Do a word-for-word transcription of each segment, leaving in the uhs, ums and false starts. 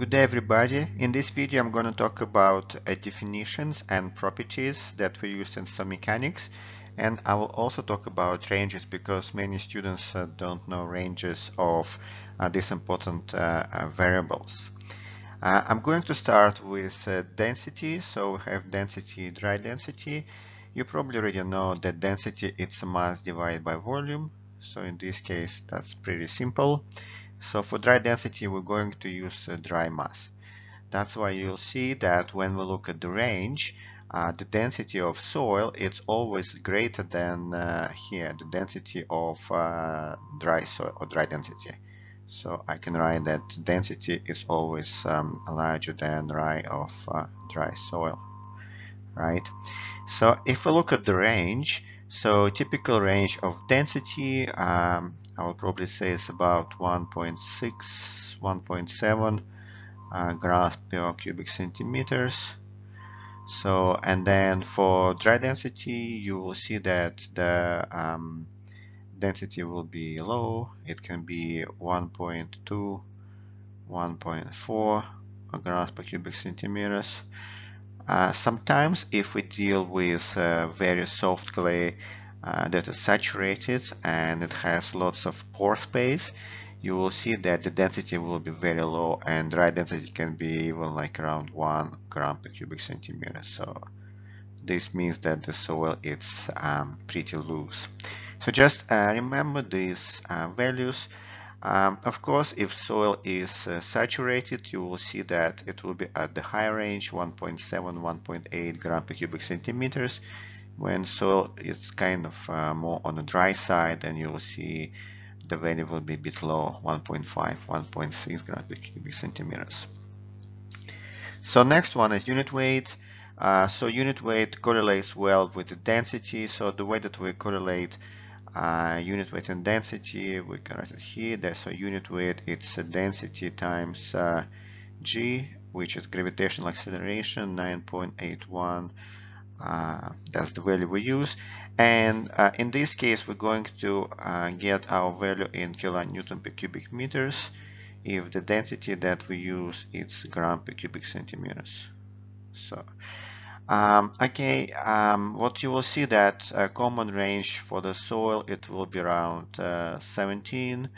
Good day everybody. In this video I'm going to talk about uh, definitions and properties that we use in some mechanics, and I will also talk about ranges because many students uh, don't know ranges of uh, these important uh, uh, variables. Uh, I'm going to start with uh, density. So we have density, dry density. You probably already know that density is mass divided by volume, so in this case that's pretty simple. So for dry density, we're going to use uh, dry mass. That's why you'll see that when we look at the range, uh, the density of soil is always greater than uh, here, the density of uh, dry soil or dry density. So I can write that density is always um, larger than dry of uh, dry soil, right? So if we look at the range, so typical range of density, um, I will probably say it's about one point six, one point seven uh, grams per cubic centimeters. So, and then for dry density, you will see that the um, density will be low. It can be one point two, one point four grams per cubic centimeters. Uh, sometimes if we deal with uh, very soft clay uh, that is saturated and it has lots of pore space, you will see that the density will be very low, and dry density can be even like around one gram per cubic centimeter. So this means that the soil is um, pretty loose. So just uh, remember these uh, values. Um, of course, if soil is uh, saturated, you will see that it will be at the high range, one point seven, one point eight grams per cubic centimeters. When soil is kind of uh, more on the dry side, then you will see the value will be a bit low, one point five, one point six grams per cubic centimeters. So next one is unit weight. Uh, so unit weight correlates well with the density. So the way that we correlate Uh, unit weight and density, we can write it here. That's a unit weight, it's a density times uh, g, which is gravitational acceleration, nine point eight one. Uh, that's the value we use, and uh, in this case we're going to uh, get our value in kilonewton per cubic meters if the density that we use is gram per cubic centimeters. So Um, okay, um, what you will see that uh, common range for the soil, it will be around uh, seventeen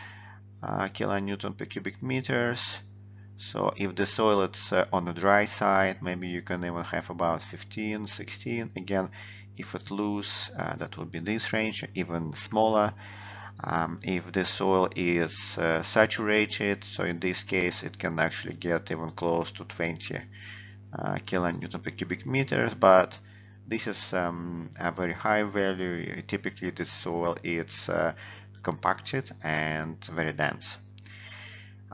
uh, kilonewton per cubic meters. So if the soil is uh, on the dry side, maybe you can even have about fifteen, sixteen. Again, if it's loose, uh, that will be this range, even smaller. Um, if the soil is uh, saturated, so in this case it can actually get even close to twenty Uh, kilonewton per cubic meters, but this is um, a very high value. Typically the soil is uh, compacted and very dense.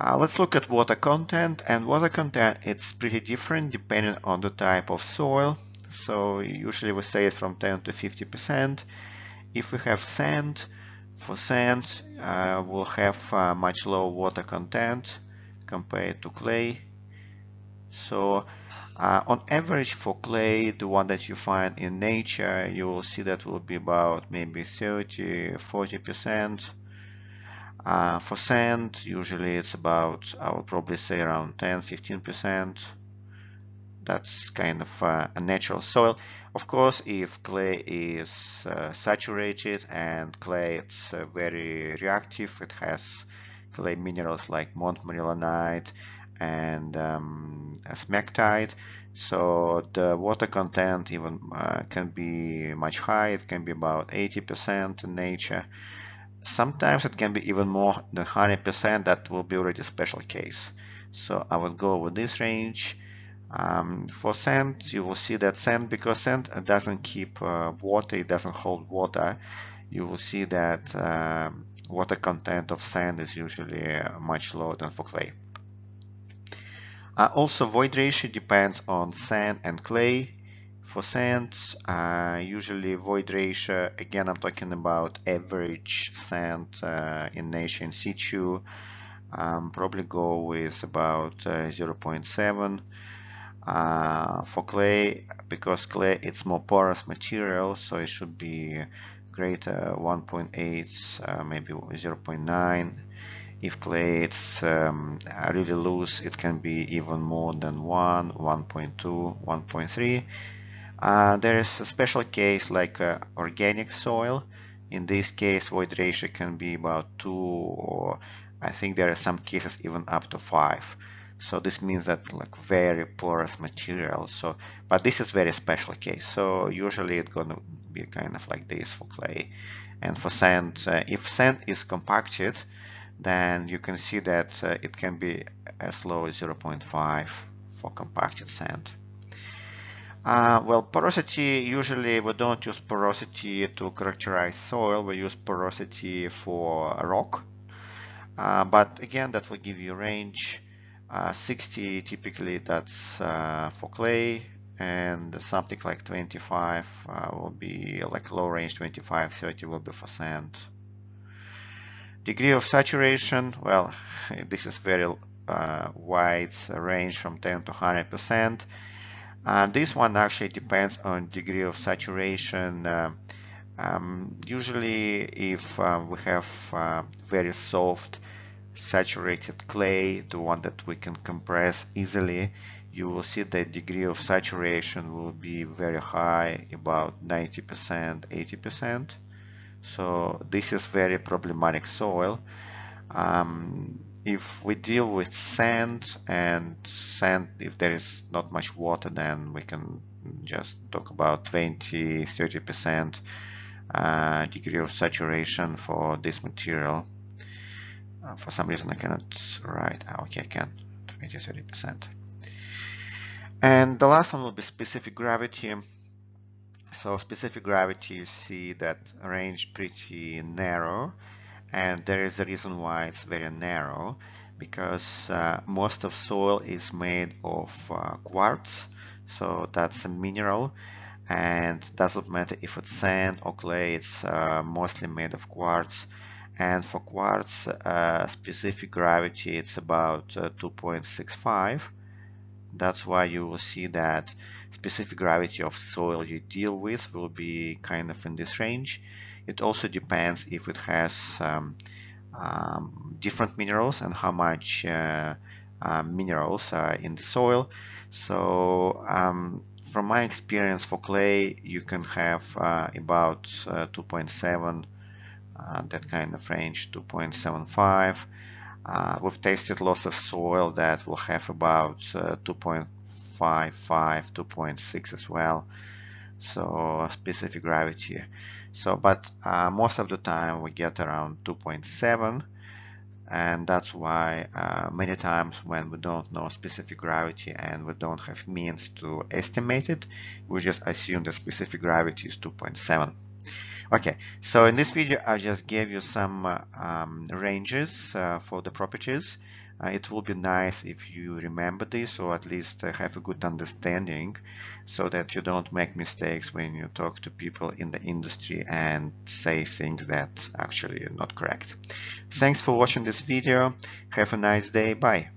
Uh, let's look at water content, and water content, it's pretty different depending on the type of soil. So usually we say it's from ten to fifty percent. If we have sand, for sand uh, we'll have uh, much lower water content compared to clay. So Uh, on average for clay, the one that you find in nature, you will see that will be about maybe thirty, forty percent. Uh, for sand, usually it's about, I would probably say around ten, fifteen percent. That's kind of uh, a natural soil. Of course, if clay is uh, saturated, and clay it's uh, very reactive, it has clay minerals like montmorillonite and um, smectite, so the water content even uh, can be much higher. It can be about eighty percent in nature. Sometimes it can be even more than one hundred percent. That will be already a special case. So I would go with this range. Um, for sand, you will see that sand, because sand doesn't keep uh, water, it doesn't hold water, you will see that uh, water content of sand is usually much lower than for clay. Uh, also, void ratio depends on sand and clay. For sand, uh, usually void ratio, again I'm talking about average sand uh, in nature in situ, um, probably go with about uh, zero point seven. Uh, for clay, because clay it's more porous material, so it should be greater, one point eight, uh, maybe zero point nine. If clay it's um, really loose, it can be even more than one, one point two, one point three. Uh, there is a special case like uh, organic soil. In this case, void ratio can be about two, or I think there are some cases even up to five. So this means that like very porous material. So, but this is very special case. So usually it's going to be kind of like this for clay. And for sand, uh, if sand is compacted, then you can see that uh, it can be as low as zero point five for compacted sand. Uh, well, porosity, usually we don't use porosity to characterize soil, we use porosity for rock. Uh, but again, that will give you a range. Uh, sixty typically that's uh, for clay, and something like twenty-five uh, will be like low range, twenty-five, thirty will be for sand. Degree of saturation, well, this is very uh, wide range from ten to one hundred percent. Uh, this one actually depends on degree of saturation. Uh, um, usually if uh, we have uh, very soft saturated clay, the one that we can compress easily, you will see that degree of saturation will be very high, about ninety percent, eighty percent. So this is very problematic soil. Um, if we deal with sand, and sand, if there is not much water, then we can just talk about twenty, thirty percent uh, degree of saturation for this material. Uh, for some reason I cannot write, ah, okay, I can, twenty, thirty percent. And the last one will be specific gravity. So specific gravity, you see that range pretty narrow, and there is a reason why it's very narrow, because uh, most of soil is made of uh, quartz, so that's a mineral, and doesn't matter if it's sand or clay, it's uh, mostly made of quartz. And for quartz, uh, specific gravity, it's about uh, two point six five. That's why you will see that specific gravity of soil you deal with will be kind of in this range. It also depends if it has um, um, different minerals and how much uh, uh, minerals are in the soil. So um, from my experience for clay, you can have uh, about uh, two point seven, uh, that kind of range, two point seven five. Uh, we've tested lots of soil that will have about uh, two point five five, two point six as well, so specific gravity. So, but uh, most of the time we get around two point seven, and that's why uh, many times when we don't know specific gravity and we don't have means to estimate it, we just assume the specific gravity is two point seven. Okay, so in this video I just gave you some uh, um, ranges uh, for the properties. Uh, it will be nice if you remember this, or at least uh, have a good understanding, so that you don't make mistakes when you talk to people in the industry and say things that actually are not correct. Thanks for watching this video. Have a nice day. Bye.